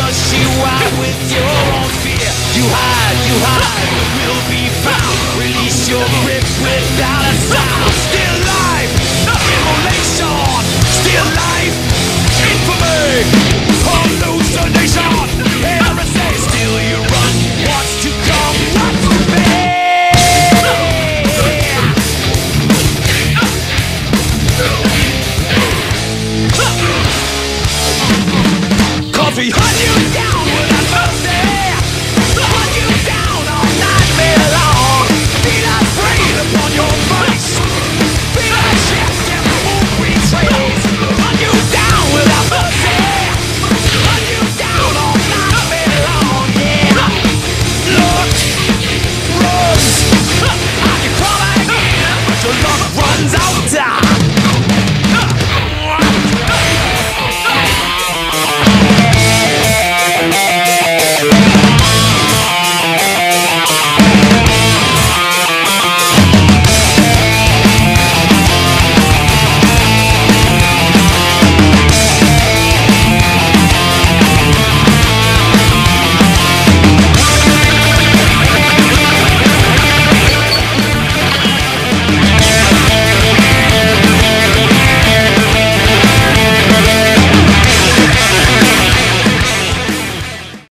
flush you out with your own fear. You hide, will be found. Release your grip without a sound. Still life, immolation. Still life, infamy, hallucination, heresy. Still you run, what's to come, what to be. Coffee, hunt you down.